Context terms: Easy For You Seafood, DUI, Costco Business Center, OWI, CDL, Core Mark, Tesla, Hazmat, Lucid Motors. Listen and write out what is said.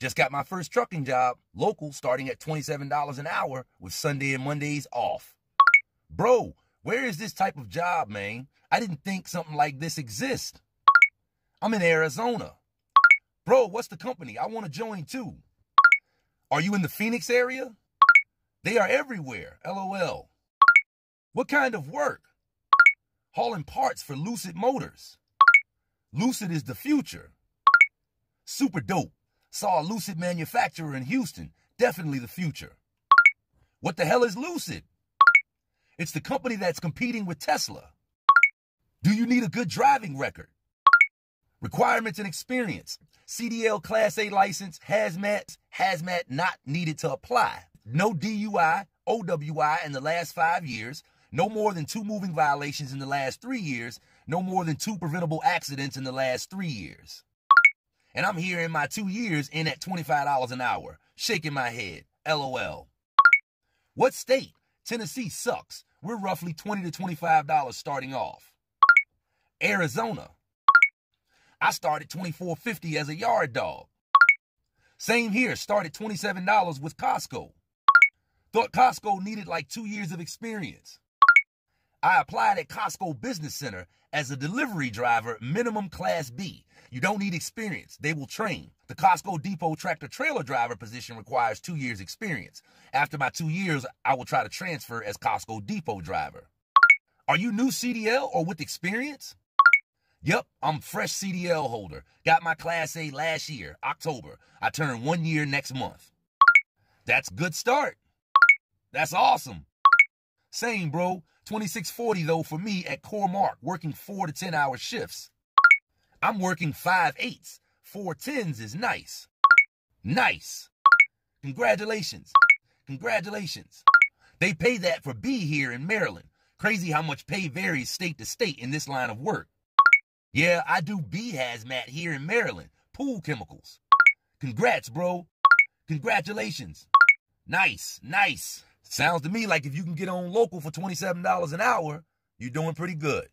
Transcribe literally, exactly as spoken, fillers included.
Just got my first trucking job, local, starting at twenty-seven dollars an hour with Sunday and Mondays off. Bro, where is this type of job, man? I didn't think something like this exists. I'm in Arizona. Bro, what's the company? I want to join too. Are you in the Phoenix area? They are everywhere, L O L. What kind of work? Hauling parts for Lucid Motors. Lucid is the future. Super dope. Saw a Lucid manufacturer in Houston. Definitely the future. What the hell is Lucid? It's the company that's competing with Tesla. Do you need a good driving record? Requirements and experience. C D L Class A license, Hazmat, Hazmat not needed to apply. No D U I, O W I in the last five years. No more than two moving violations in the last three years. No more than two preventable accidents in the last three years. And I'm here in my two years in at twenty-five dollars an hour, shaking my head, L O L. What state? Tennessee sucks. We're roughly twenty to twenty-five dollars starting off. Arizona. I started twenty-four fifty as a yard dog. Same here, started twenty-seven dollars with Costco. Thought Costco needed like two years of experience. I applied at Costco Business Center as a delivery driver, minimum class B. You don't need experience. They will train. The Costco Depot tractor trailer driver position requires two years experience. After my two years, I will try to transfer as Costco Depot driver. Are you new C D L or with experience? Yep, I'm fresh C D L holder. Got my class A last year, October. I turn one year next month. That's good start. That's awesome. Same, bro. twenty-six forty though for me at Core Mark, working four to ten hour shifts. I'm working five eights. four tens is nice. Nice. Congratulations. Congratulations. They pay that for B here in Maryland. Crazy how much pay varies state to state in this line of work. Yeah, I do B hazmat here in Maryland. Pool chemicals. Congrats, bro. Congratulations. Nice, nice. Sounds to me like if you can get on local for twenty-seven dollars an hour, you're doing pretty good.